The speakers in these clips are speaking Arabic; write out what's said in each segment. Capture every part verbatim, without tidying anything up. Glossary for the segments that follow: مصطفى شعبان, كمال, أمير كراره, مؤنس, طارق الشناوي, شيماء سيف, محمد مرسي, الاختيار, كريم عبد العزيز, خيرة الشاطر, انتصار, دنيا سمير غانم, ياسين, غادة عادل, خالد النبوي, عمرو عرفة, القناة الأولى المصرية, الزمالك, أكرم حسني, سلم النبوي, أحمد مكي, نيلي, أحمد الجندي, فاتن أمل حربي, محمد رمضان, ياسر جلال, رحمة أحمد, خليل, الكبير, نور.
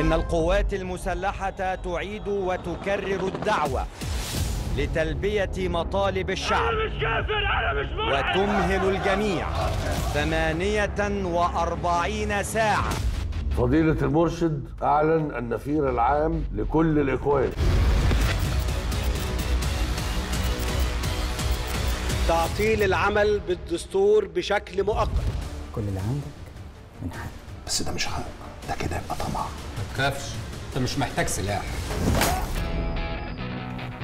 إن القوات المسلحة تعيد وتكرر الدعوة لتلبية مطالب الشعب وتمهل الجميع ثمانية وأربعين ساعة. فضيلة المرشد أعلن النفير العام لكل الإخوان. تعطيل العمل بالدستور بشكل مؤقت. كل اللي عندك من حق. بس ده مش حق، ده كده يبقى طمع. ما تخافش، أنت مش محتاج سلاح.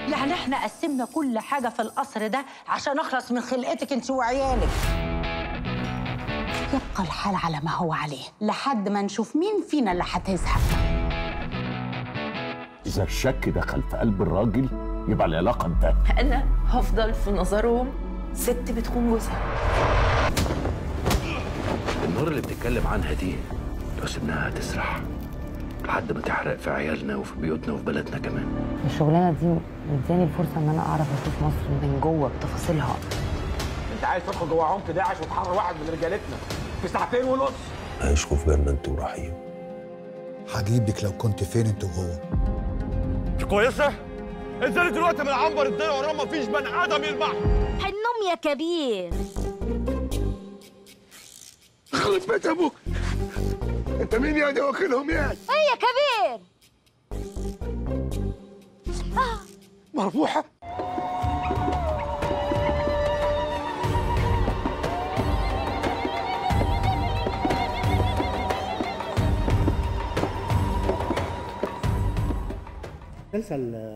يعني احنا قسمنا كل حاجة في القصر ده عشان أخلص من خلقتك أنت وعيالك. يبقى الحال على ما هو عليه لحد ما نشوف مين فينا اللي هتزهق. إذا الشك دخل في قلب الراجل يبقى العلاقة انتهت. أنا هفضل في نظرهم ست بتخون جوزها. النار اللي بتتكلم عنها دي لو سبناها هتسرح لحد ما تحرق في عيالنا وفي بيوتنا وفي بلدنا كمان. الشغلانة دي مداني الفرصة إن أنا أعرف أشوف مصر من جوه بتفاصيلها. أنت عايز تدخل جوه عمق داعش وتحرر واحد من رجالتنا في ساعتين ونص؟ هيشكوا في جنة أنت ورحيم. هجيبك لو كنت فين أنت وهو. أنت كويسة؟ انزلي دلوقتي من عنبر الدنيا ورا ما فيش بني آدم يلمحها. هننوم يا كبير. خلص بيت أبوك. انت مين يعني واكلهم يعني؟ ايه يا كبير؟ آه. مربوحه مسلسل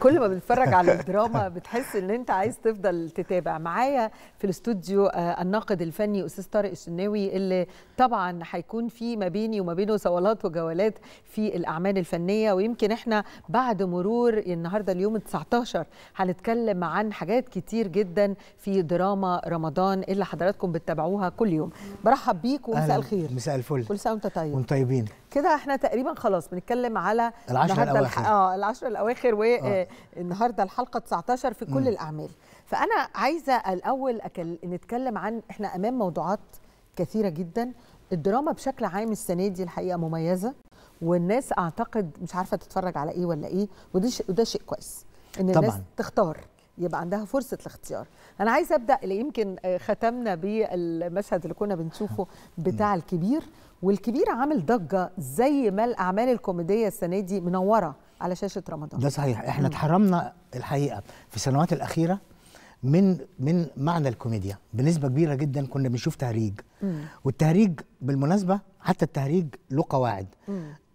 كل ما بنتفرج على الدراما بتحس ان انت عايز تفضل تتابع. معايا في الاستوديو الناقد الفني استاذ طارق الشناوي اللي طبعا هيكون في ما بيني وما بينه صولات وجولات في الاعمال الفنيه، ويمكن احنا بعد مرور النهارده اليوم التاسع عشر هنتكلم عن حاجات كتير جدا في دراما رمضان اللي حضراتكم بتتابعوها كل يوم. برحب بيك ومساء الخير. مساء الفل. كل سنه وانت طيب. وانتم طيبين. كده احنا تقريبا خلاص بنتكلم على العشر الاواخر. اه العشر الاواخر والنهارده الحلقه تسعة عشر في كل م. الاعمال. فانا عايزه الاول أكل... نتكلم عن احنا امام موضوعات كثيره جدا. الدراما بشكل عام السنه دي الحقيقه مميزه، والناس اعتقد مش عارفه تتفرج على ايه ولا ايه، وده ش... وده شيء كويس ان طبعًا. الناس تختار، يبقى عندها فرصة الاختيار. أنا عايزة أبدأ اللي يمكن ختمنا بالمشهد اللي كنا بنشوفه بتاع الكبير، والكبير عامل ضجة زي ما الأعمال الكوميدية السنة دي منورة على شاشة رمضان. ده صحيح، إحنا اتحرمنا الحقيقة في السنوات الأخيرة من من معنى الكوميديا بنسبة كبيرة جدا. كنا بنشوف تهريج، والتهريج بالمناسبة حتى التهريج له قواعد.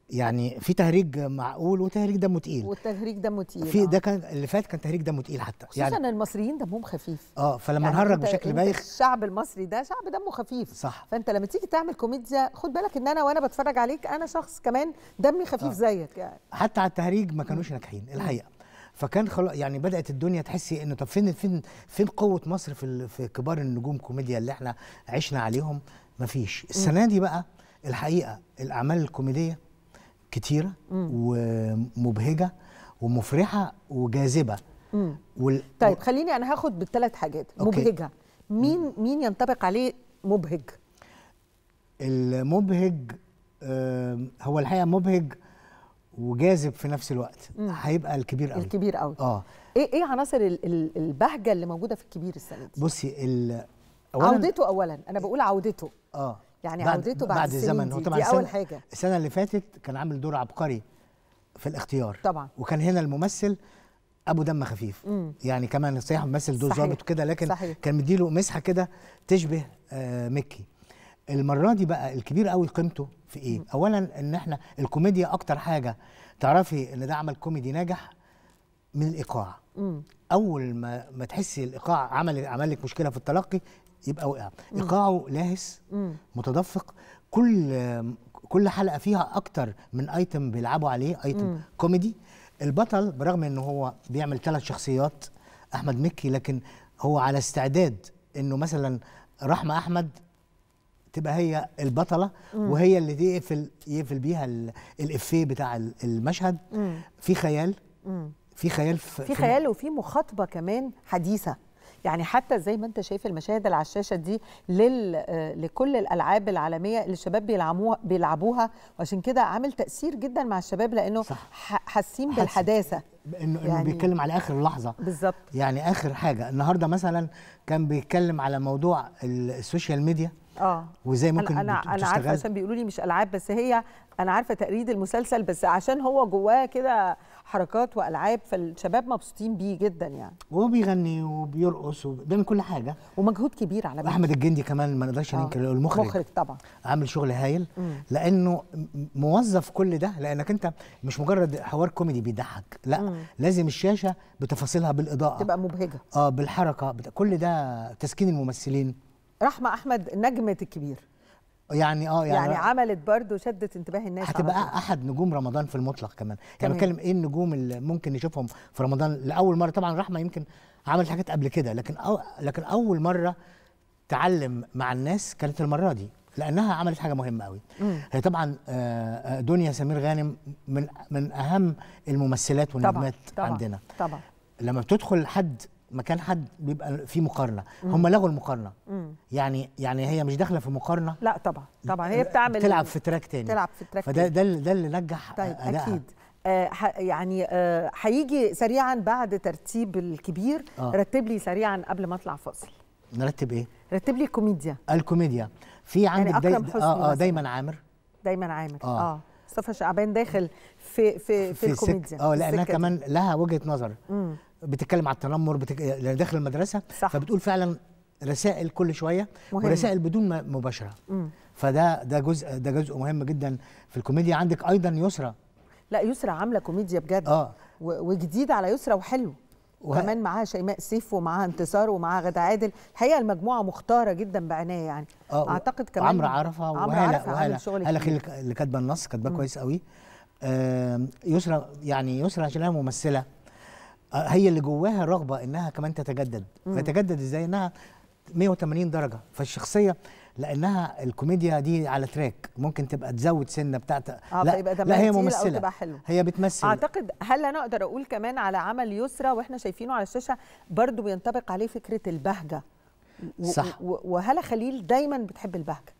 يعني في تهريج معقول وتهريج دمه تقيل، والتهريج دمه تقيل في ده كان اللي فات كان تهريج دمه تقيل حتى خصوصا يعني المصريين دمهم خفيف. اه فلما يعني نهرج بشكل بايخ. الشعب المصري ده شعب دمه خفيف صح، فانت لما تيجي تعمل كوميديا خد بالك ان انا وانا بتفرج عليك انا شخص كمان دمي خفيف آه. زيك يعني. حتى على التهريج ما كانوش ناجحين الحقيقه، فكان خلاص يعني بدات الدنيا تحسي انه طب فين فين فين قوه مصر في في كبار النجوم كوميديا اللي احنا عشنا عليهم؟ ما فيش. السنه دي بقى الحقيقه الاعمال الكوميديه كتيره مم. ومبهجه ومفرحه وجاذبه وال... طيب خليني انا هاخد بالثلاث حاجات. أوكي. مبهجه، مين مم. مين ينطبق عليه مبهج؟ المبهج آه هو الحقيقه مبهج وجاذب في نفس الوقت. مم. هيبقى الكبير قوي. الكبير قوي اه ايه ايه عناصر البهجه اللي موجوده في الكبير السنه دي؟ بصي ال... أولاً... عودته اولا، انا بقول عودته اه يعني عودته بعد, بعد الزمن. هو طبعا اول حاجه السنه اللي فاتت كان عامل دور عبقري في الاختيار طبعا، وكان هنا الممثل ابو دم خفيف. مم. يعني كمان صحيح ممثل دور ظابط وكده، لكن صحيح. كان مديله مسحه كده تشبه آه مكي. المره دي بقى الكبير قوي قيمته في ايه؟ مم. اولا ان احنا الكوميديا اكتر حاجه تعرفي ان ده عمل كوميدي ناجح من الايقاع. مم. اول ما ما تحسي الايقاع عمل عمل لك مشكله في التلقي يبقى وقع. ايقاعه لاهس متدفق، كل كل حلقه فيها اكتر من ايتم بيلعبوا عليه، ايتم مم. كوميدي. البطل برغم ان هو بيعمل ثلاث شخصيات احمد مكي، لكن هو على استعداد انه مثلا رحمه احمد تبقى هي البطله مم. وهي اللي دي يقفل يقفل بيها الافيه بتاع المشهد. مم. في خيال. مم. في خيال في, في خيال وفي مخاطبه كمان حديثه. يعني حتى زي ما انت شايف المشاهد اللي على الشاشه دي لل... لكل الالعاب العالميه اللي الشباب بيلعبوها بيلعبوها وعشان كده عامل تاثير جدا مع الشباب لانه حاسين بالحداثه انه يعني... بيتكلم على اخر لحظه بالظبط. يعني اخر حاجه النهارده مثلا كان بيتكلم على موضوع السوشيال ميديا اه وازاي ممكن انا انا, أنا عارفه عشان بيقولوا لي مش العاب بس هي انا عارفه تقريد المسلسل بس عشان هو جواه كده حركات والعاب فالشباب مبسوطين بيه جدا يعني وبيغني وبيرقص وبيعمل كل حاجه ومجهود كبير على بالك. احمد الجندي كمان ما نقدرش ننكر المخرج المخرج طبعا عامل شغل هايل مم. لانه موظف كل ده لانك انت مش مجرد حوار كوميدي بيضحك لا مم. لازم الشاشه بتفاصيلها بالاضاءه تبقى مبهجه اه بالحركه بتا... كل ده تسكين الممثلين. رحمة أحمد نجمة الكبير يعني اه يعني, يعني عملت برضه شدت انتباه الناس هتبقى احد نجوم رمضان في المطلق كمان يعني بتكلم ايه النجوم اللي ممكن نشوفهم في رمضان لاول مره. طبعا رحمة يمكن عملت حاجات قبل كده لكن أو لكن اول مره تعلم مع الناس كانت المره دي لانها عملت حاجه مهمه قوي. هي طبعا دنيا سمير غانم من من اهم الممثلات والنجمات طبعًا عندنا طبعا طبعا لما بتدخل حد مكان حد بيبقى في مقارنه هم لغوا المقارنه مم. يعني يعني هي مش داخله في مقارنه لا طبعا طبعا هي بتعمل تلعب في تراك تاني تلعب في تراك فده ده ده اللي نجح طيب أداءها. اكيد آه يعني هيجي آه سريعا بعد ترتيب الكبير آه. رتب لي سريعا قبل ما اطلع فاصل نرتب ايه رتب لي كوميديا الكوميديا في عندك يعني أكرم حسني اه, آه دايما عامر دايما عامر اه, آه. مصطفى شعبان داخل في في في الكوميديا اه لانها كمان لها وجهه نظر مم. بتتكلم على التنمر بتك... داخل المدرسه صح. فبتقول فعلا رسائل كل شويه مهم. ورسائل بدون مباشره مم. فده ده جزء ده جزء مهم جدا في الكوميديا. عندك ايضا يسرا لا يسرا عامله كوميديا بجد آه. و... وجديد على يسرا وحلو وه... كمان معاها شيماء سيف ومعاها انتصار ومعاها غادة عادل هي المجموعه مختاره جدا بعنايه يعني آه. اعتقد كمان عمرو عرفه وهلا وهلا هلا خليل اللي كاتبه النص كاتباه كويس قوي آه يسرا يعني يسرا عشان هي ممثله هي اللي جواها الرغبه انها كمان تتجدد مم. تتجدد ازاي انها مية وتمانين درجه فالشخصيه لانها الكوميديا دي على تراك ممكن تبقى تزود سنه بتاعت آه لا, لا هي ممثله هي بتمثل اعتقد. هل انا اقدر اقول كمان على عمل يسرا واحنا شايفينه على الشاشه برضو بينطبق عليه فكره البهجه صح. وهلا خليل دايما بتحب البهجه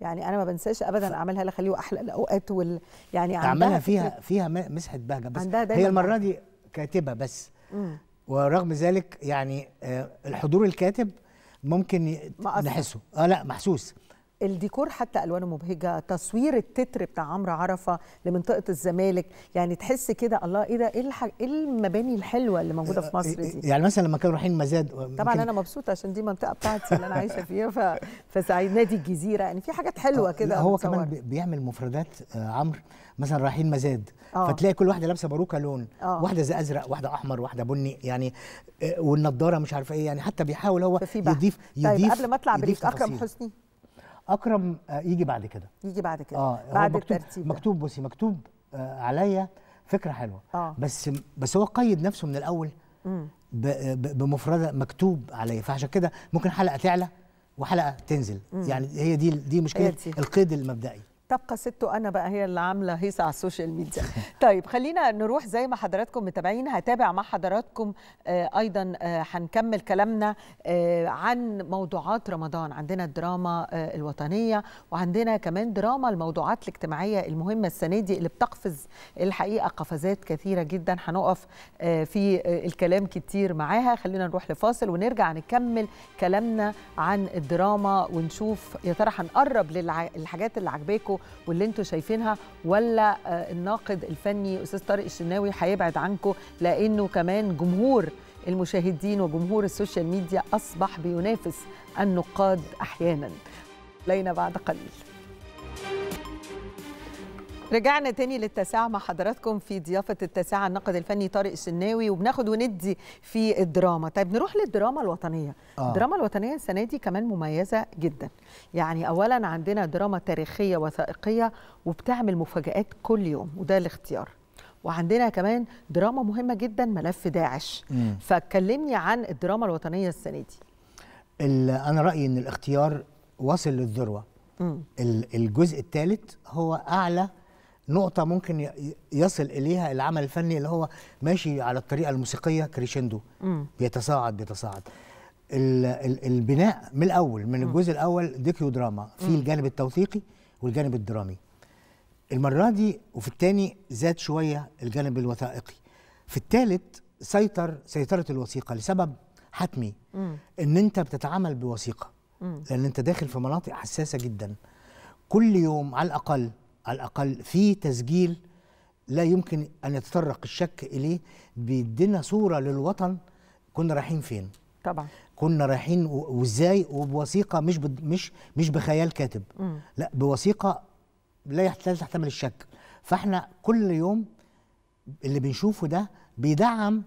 يعني انا ما بنساش ابدا اعمال هلا خليل واحلى الاوقات وال يعني اعمالها فيها فيها مسحه بهجه بس هي المره دي كاتبه بس مم. ورغم ذلك يعني الحضور الكاتب ممكن نحسه اه لا محسوس. الديكور حتى الوانه مبهجه تصوير التتر بتاع عمرو عرفه لمنطقه الزمالك يعني تحس كده الله ايه ده ايه الح... المباني الحلوه اللي موجوده في مصر دي يعني مثلا لما كانوا رايحين مزاد طبعا انا مبسوطه عشان دي منطقه بتاعتي اللي انا عايشه فيها ف... فسعيد نادي الجزيره يعني في حاجات حلوه كده هو متصور. كمان بيعمل مفردات عمرو مثلا رايحين مزاد أوه. فتلاقي كل واحده لابسه باروكه لون أوه. واحده زي ازرق واحده احمر واحده بني يعني والنضاره مش عارفه ايه يعني حتى بيحاول هو يضيف يضيف طيب قبل ما اطلع بريف اكرم حسني أكرم يجي بعد كده يجي بعد كده آه بعد الترتيب مكتوب بصي مكتوب آه عليا فكرة حلوة آه. بس بس هو قيد نفسه من الأول بمفردة مكتوب عليا فعشان كده ممكن حلقة تعلى وحلقة تنزل مم. يعني هي دي دي مشكلة القيد المبدئي. تبقى سته أنا بقى هي اللي عاملة هيصة على السوشيال ميديا. طيب خلينا نروح زي ما حضراتكم متابعين هتابع مع حضراتكم أيضا هنكمل كلامنا عن موضوعات رمضان. عندنا الدراما الوطنية وعندنا كمان دراما الموضوعات الاجتماعية المهمة السنة دي اللي بتقفز الحقيقة قفزات كثيرة جدا هنقف في الكلام كتير معاها. خلينا نروح لفاصل ونرجع نكمل كلامنا عن الدراما ونشوف يا ترى هنقرب للحاجات اللي عجباكم واللي انتوا شايفينها ولا الناقد الفني استاذ طارق الشناوي هيبعد عنكم لانه كمان جمهور المشاهدين وجمهور السوشيال ميديا اصبح بينافس النقاد احيانا. لينا بعد قليل. رجعنا تاني للتاسعة مع حضراتكم في ضيافة التاسعة الناقد الفني طارق الشناوي وبناخد وندي في الدراما. طيب نروح للدراما الوطنية آه. الدراما الوطنية السنة دي كمان مميزة جدا يعني أولا عندنا دراما تاريخية وثائقية وبتعمل مفاجآت كل يوم وده الاختيار وعندنا كمان دراما مهمة جدا ملف داعش م. فكلمني عن الدراما الوطنية السنة دي. أنا رأيي أن الاختيار وصل للذروة الجزء الثالث هو أعلى نقطة ممكن يصل إليها العمل الفني اللي هو ماشي على الطريقة الموسيقية كريشندو بيتصاعد بيتصاعد البناء من الاول، من الجزء الاول ديكيو دراما في الجانب التوثيقي والجانب الدرامي. المره دي وفي الثاني زاد شويه الجانب الوثائقي. في الثالث سيطر سيطره الوثيقه لسبب حتمي، ان انت بتتعامل بوثيقه لان انت داخل في مناطق حساسه جدا. كل يوم على الاقل على الاقل في تسجيل لا يمكن ان يتطرق الشك اليه، بيدينا صوره للوطن كنا رايحين فين، طبعا كنا رايحين وازاي، وبوثيقه مش مش مش بخيال كاتب، مم. لا بوثيقه لا تحتمل الشك. فاحنا كل يوم اللي بنشوفه ده بيدعم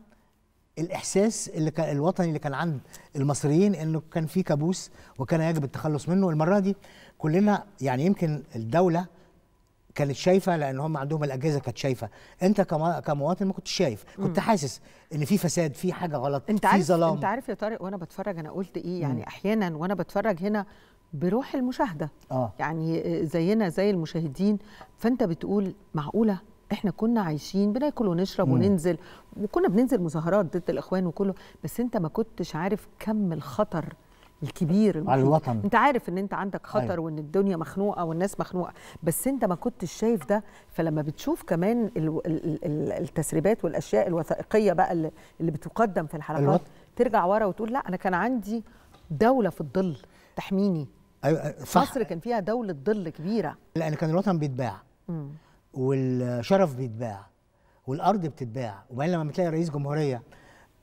الاحساس اللي كان الوطني اللي كان عند المصريين انه كان في كابوس وكان يجب التخلص منه. المره دي كلنا يعني يمكن الدوله كانت شايفه لان هم عندهم الاجهزه كانت شايفه، انت كمواطن ما كنتش شايف، كنت حاسس ان في فساد، في حاجه غلط، في ظلام. انت عارف يا طارق وانا بتفرج انا قلت ايه يعني مم. احيانا وانا بتفرج هنا بروح المشاهده آه. يعني زينا زي المشاهدين، فانت بتقول معقوله احنا كنا عايشين بناكل ونشرب مم. وننزل، وكنا بننزل مظاهرات ضد الاخوان وكله، بس انت ما كنتش عارف كم الخطر الكبير على الوطن. انت عارف ان انت عندك خطر أيوة. وان الدنيا مخنوقه والناس مخنوقه، بس انت ما كنتش شايف ده. فلما بتشوف كمان التسريبات والاشياء الوثائقيه بقى اللي بتقدم في الحلقات الوط... ترجع ورا وتقول لا انا كان عندي دوله في الظل تحميني. أيوة صح. مصر كان فيها دوله ظل كبيره، لان كان الوطن بيتباع امم والشرف بيتباع والارض بتتباع. وبعدين لما بتلاقي رئيس جمهوريه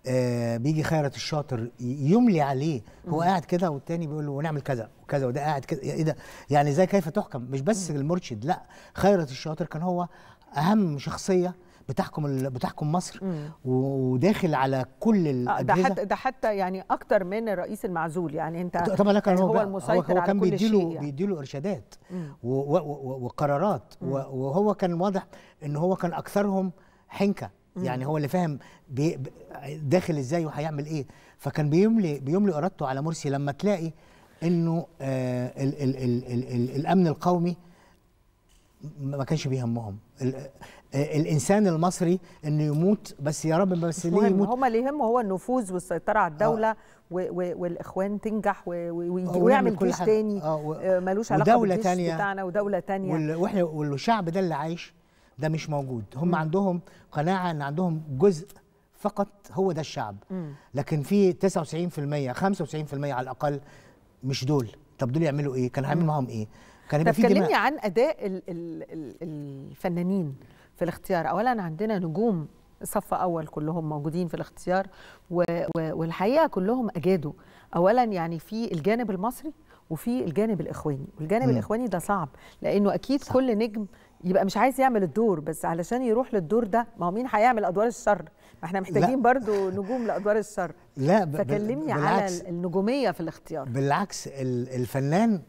آه بيجي خيرة الشاطر يملي عليه، هو مم. قاعد كده والتاني بيقول له ونعمل كذا وكذا، وده قاعد كده، ايه ده يعني ازاي كيف تحكم؟ مش بس مم. المرشد، لا خيرة الشاطر كان هو اهم شخصيه بتحكم بتحكم مصر مم. وداخل على كل الاجهزه. ده, ده حتى يعني اكتر من الرئيس المعزول، يعني انت طبعا لكن هو, هو المسيطر هو على كل شيء. هو كان يعني. بيديله ارشادات وقرارات، وهو كان واضح ان هو كان اكثرهم حنكه، يعني هو اللي فاهم بي داخل ازاي وهيعمل ايه. فكان بيملي بيملي ارادته على مرسي. لما تلاقي انه آه ال ال ال ال ال الامن القومي ما كانش بيهمهم، الانسان المصري انه يموت بس يا رب بس ليه يموت، هم اللي يهمه هو النفوذ والسيطره على الدوله والاخوان تنجح ويعمل كل حاجه تاني ملوش علاقه بالجيش بتاعنا ودوله تانيه، واحنا والشعب ده اللي عايش ده مش موجود. هم مم. عندهم قناعه ان عندهم جزء فقط هو ده الشعب، مم. لكن في تسعة وتسعين بالمية خمسة وتسعين بالمية على الاقل مش دول. طب دول يعملوا ايه؟ كان هيعمل معاهم ايه؟ كان يبقى في دماء. كلمني عن اداء ال ال ال الفنانين في الاختيار. اولا عندنا نجوم صف اول كلهم موجودين في الاختيار، و و والحقيقه كلهم اجادوا. اولا يعني في الجانب المصري وفي الجانب الاخواني، والجانب مم. الاخواني ده صعب لانه اكيد صح. كل نجم يبقى مش عايز يعمل الدور، بس علشان يروح للدور ده ما هو مين هيعمل ادوار الشر؟ ما احنا محتاجين برضو نجوم لادوار الشر. لا فكلمني على النجوميه في الاختيار. بالعكس الفنان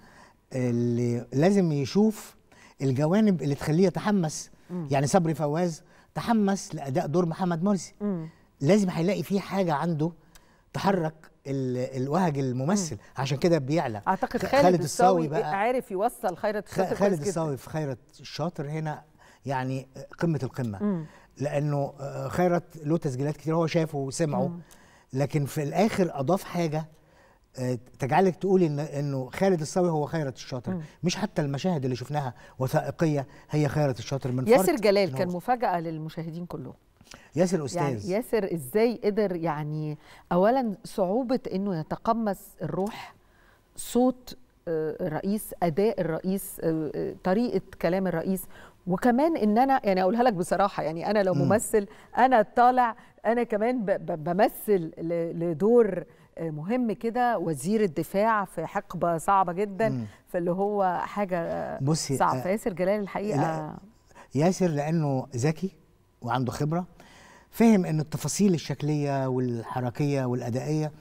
اللي لازم يشوف الجوانب اللي تخليه يتحمس، مم. يعني صبري فواز تحمس لاداء دور محمد مرسي، مم. لازم هيلاقي فيه حاجه عنده تحرك الوهج الممثل، مم. عشان كده بيعلى. اعتقد خالد الصاوي بقى عارف يوصل خيرة الشاطر. خالد الصاوي في خيرة الشاطر هنا يعني قمه القمه، مم. لانه خيرة له تسجيلات كتير هو شافه وسمعه، مم. لكن في الاخر اضاف حاجه تجعلك تقول إن انه خالد الصاوي هو خيرة الشاطر. مم. مش حتى المشاهد اللي شفناها وثائقيه هي خيرة الشاطر من فرد. ياسر جلال كان مفاجاه للمشاهدين كلهم. ياسر أستاذ. يعني ياسر إزاي قدر يعني أولا صعوبة إنه يتقمص الروح، صوت الرئيس، أداء الرئيس، طريقة كلام الرئيس، وكمان إن أنا يعني أقولها لك بصراحة يعني أنا لو ممثل أنا طالع أنا كمان بمثل لدور مهم كده، وزير الدفاع في حقبة صعبة جدا، فاللي هو حاجة صعبة. فياسر جلال الحقيقة ياسر لأنه ذكي وعنده خبرة، فهم ان التفاصيل الشكليه والحركيه والادائيه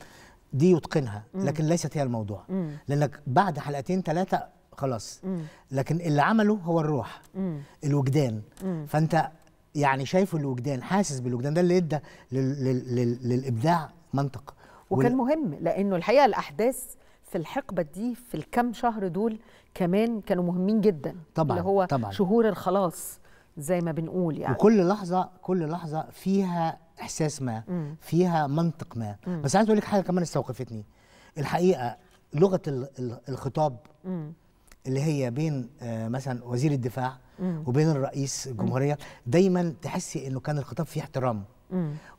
دي يتقنها، لكن ليست هي الموضوع، مم. لانك بعد حلقتين ثلاثه خلاص، مم. لكن اللي عمله هو الروح، مم. الوجدان، مم. فانت يعني شايف الوجدان، حاسس بالوجدان، ده اللي ادى للابداع منطق. وكان وال... مهم لانه الحقيقه الاحداث في الحقبه دي في الكام شهر دول كمان كانوا مهمين جدا، طبعا اللي هو طبعا. شهور الخلاص زي ما بنقول يعني، وكل لحظه كل لحظه فيها احساس ما، مم. فيها منطق ما، مم. بس عايز اقول لك حاجه كمان استوقفتني. الحقيقه لغه الخطاب اللي هي بين مثلا وزير الدفاع وبين الرئيس الجمهوريه دايما تحسي انه كان الخطاب فيه احترام،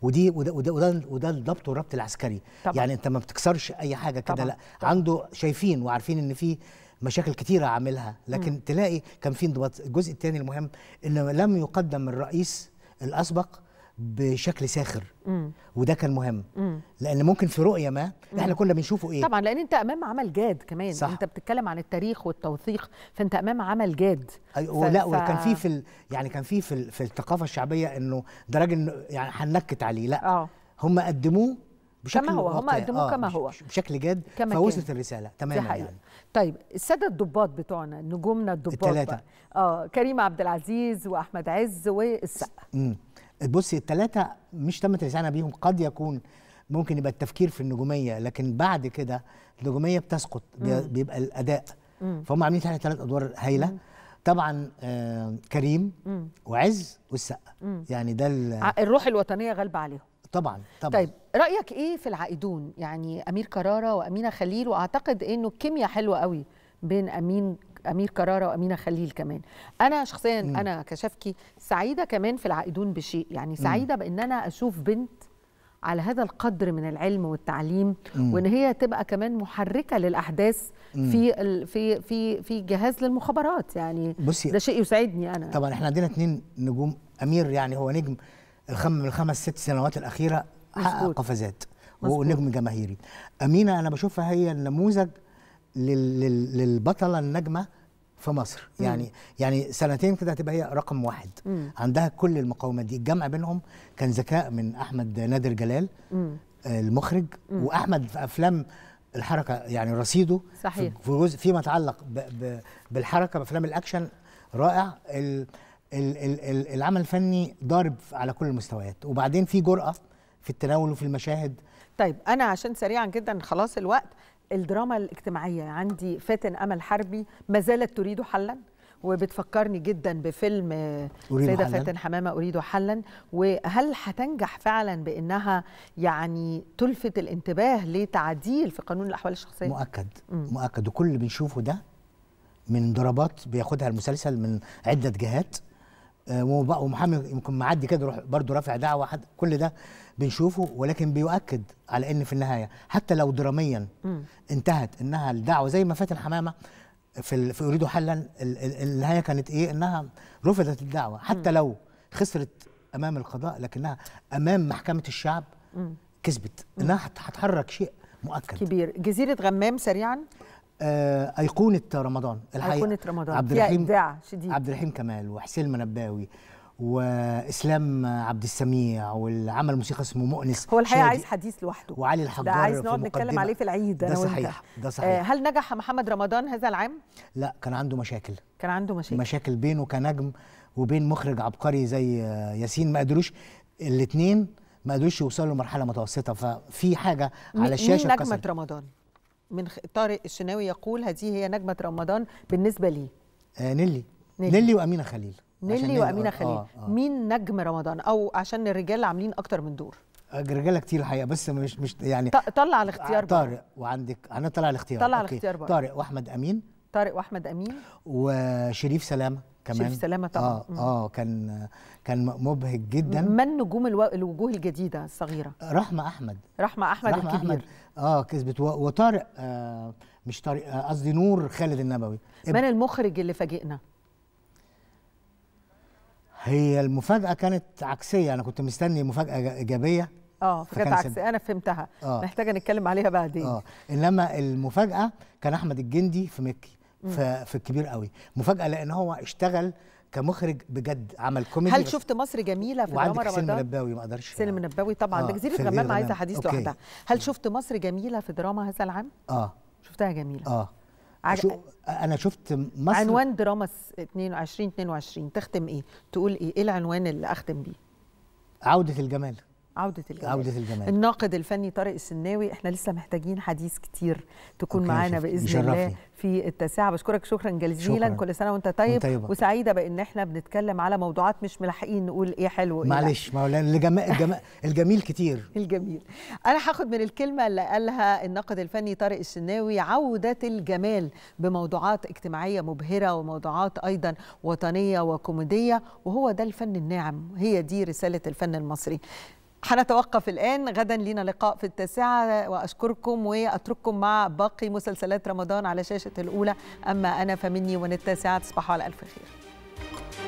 ودي وده وده وده الضبط والربط العسكري. طبعا. يعني انت ما بتكسرش اي حاجه كده، لا طبعا. عنده شايفين وعارفين ان في مشاكل كتيره عاملها، لكن مم. تلاقي كان في انضباط. الجزء الثاني المهم انه لم يقدم الرئيس الاسبق بشكل ساخر، مم. وده كان مهم، مم. لان ممكن في رؤيه ما احنا كنا بنشوفه ايه. طبعا لان انت امام عمل جاد كمان، صح. انت بتتكلم عن التاريخ والتوثيق، فانت امام عمل جاد. أيوة. ف... لا وكان في في ال... يعني كان في في, ال... في الثقافه الشعبيه انه ده راجل يعني هننكت عليه، لا أوه. هم قدموه بشكل كما هو، هم قدموه آه. كما هو بشكل جاد، فوصلت الرساله تماما يعني. طيب الساده الضباط بتوعنا، نجومنا الضباط الثلاثه، اه كريم عبد العزيز واحمد عز والسقا، امم بصي الثلاثه مش تمت الاستعانه بيهم. قد يكون ممكن يبقى التفكير في النجوميه، لكن بعد كده النجوميه بتسقط، بيبقى الاداء. مم. فهم عاملين تحت ثلاث ادوار هايله. مم. طبعا آه كريم، مم. وعز والسقا، يعني ده الروح الوطنيه غالبه عليهم طبعا. طبعا. طيب رايك ايه في العائدون؟ يعني امير كراره وامينه خليل، واعتقد انه الكيمياء حلوه قوي بين امين أمير كراره وأمينة خليل كمان. أنا شخصيا مم. أنا كشفكي سعيدة كمان في العائدون بشيء، يعني سعيدة مم. بأن أنا أشوف بنت على هذا القدر من العلم والتعليم، مم. وأن هي تبقى كمان محركة للأحداث في ال... في في في جهاز للمخابرات، يعني ده شيء يسعدني أنا. طبعا إحنا عندنا اتنين نجوم. أمير يعني هو نجم الخم من الخمس ست سنوات الأخيرة، حقق قفزات ونجم جماهيري. أمينة أنا بشوفها هي النموذج للبطلة النجمة في مصر، يعني مم. يعني سنتين كده هتبقى هي رقم واحد. مم. عندها كل المقاومات دي. الجمع بينهم كان ذكاء من أحمد نادر جلال، مم. المخرج، مم. وأحمد في أفلام الحركة يعني رصيده صحيح في جزء فيما يتعلق بالحركة بأفلام الأكشن رائع. ال ال ال العمل الفني ضارب على كل المستويات، وبعدين في جرأة في التناول وفي المشاهد. طيب أنا عشان سريعا جدا خلاص الوقت، الدراما الاجتماعية عندي فاتن أمل حربي ما زالت تريد حلا، وبتفكرني جدا بفيلم سيدة فاتن حمامة أريد حلا. وهل هتنجح فعلا بأنها يعني تلفت الانتباه لتعديل في قانون الأحوال الشخصية؟ مؤكد. مم. مؤكد. وكل اللي بنشوفه ده من ضربات بياخدها المسلسل من عدة جهات، ومحمد يمكن معدي كده برضه رافع دعوه، كل ده بنشوفه، ولكن بيؤكد على ان في النهايه حتى لو دراميا م. انتهت انها الدعوه زي ما فاتن حمامه في في اريد حلا، النهايه كانت ايه؟ انها رفضت الدعوه حتى م. لو خسرت امام القضاء، لكنها امام محكمه الشعب م. كسبت. م. انها هتحرك شيء مؤكد كبير. جزيره غمام سريعا، أيقونة رمضان الحقيقة. أيقونة رمضان، عبد الرحيم شديد، عبد الرحيم كمال وحسين المنباوي وإسلام عبد السميع، والعمل موسيقى اسمه مؤنس، هو الحقيقة عايز حديث لوحده، وعلي الحجار ده عايز نقعد نتكلم عليه في العيد. ده صحيح، ده صحيح. هل نجح محمد رمضان هذا العام؟ لا، كان عنده مشاكل، كان عنده مشاكل مشاكل بينه كنجم وبين مخرج عبقري زي ياسين، ما قدروش الاثنين ما قدروش يوصلوا لمرحلة متوسطة، ففي حاجة على الشاشة. مين نجمة رمضان؟ من طارق الشناوي يقول هذه هي نجمة رمضان بالنسبة لي. آه نيلي. نيلي نيلي وأمينة خليل. نيلي وأمينة خليل. آه آه. مين نجم رمضان؟ أو عشان الرجال عاملين أكتر من دور. رجالة كتير الحقيقة، بس مش مش يعني طلع الاختيار بقى. طارق وعندك أنا طلع الاختيار. طلع الاختيار بقى. طارق وأحمد أمين. طارق وأحمد أمين. وشريف سلامة كمان. شريف سلامة طبعا. آه آه كان كان مبهج جدا. من نجوم الو... الوجوه الجديدة الصغيرة؟ رحمة أحمد. رحمة أحمد رحمة الكبير. أحمد. اه كسبت. وطارق آه مش طارق قصدي آه نور خالد النبوي. من المخرج اللي فاجئنا؟ هي المفاجأة كانت عكسية، أنا كنت مستني مفاجأة إيجابية اه فكانت عكسية، أنا فهمتها، آه. محتاجة نتكلم عليها بعدين. اه إنما المفاجأة كان أحمد الجندي في مكي في الكبير قوي، مفاجأة لأن هو اشتغل كمخرج بجد، عمل كوميدي. هل شفت مصر جميله في رمضان؟ سلم النبوي ما اقدرش. سلم النبوي طبعا، ده جزيره غمام عايزه حديث لوحدها. هل شفت مصر جميله في دراما هذا العام؟ اه شفتها جميله. اه عج... شو... انا شفت مصر عنوان دراما اثنين وعشرين اثنين وعشرين تختم ايه؟ تقول ايه؟ ايه العنوان اللي اختم بيه؟ عوده الجمال. عودة الجمال. عودة الجمال. الناقد الفني طارق الشناوي، احنا لسه محتاجين حديث كتير تكون معانا بإذن يشرفني. الله في التاسعة. بشكرك شكرا جزيلا، كل سنة وانت طيب وانت وسعيدة بأن احنا بنتكلم على موضوعات مش ملاحقين نقول ايه حلو ايه معلش ما الجمال الجميل كتير الجميل. انا هاخد من الكلمة اللي قالها الناقد الفني طارق الشناوي، عودة الجمال بموضوعات اجتماعية مبهرة وموضوعات ايضا وطنية وكوميدية، وهو ده الفن الناعم، هي دي رسالة الفن المصري. هنتوقف الآن، غدا لينا لقاء في التاسعة، وأشكركم وأترككم مع باقي مسلسلات رمضان على شاشة الأولى. أما أنا فمني ومن التاسعة، تصبحوا على ألف خير.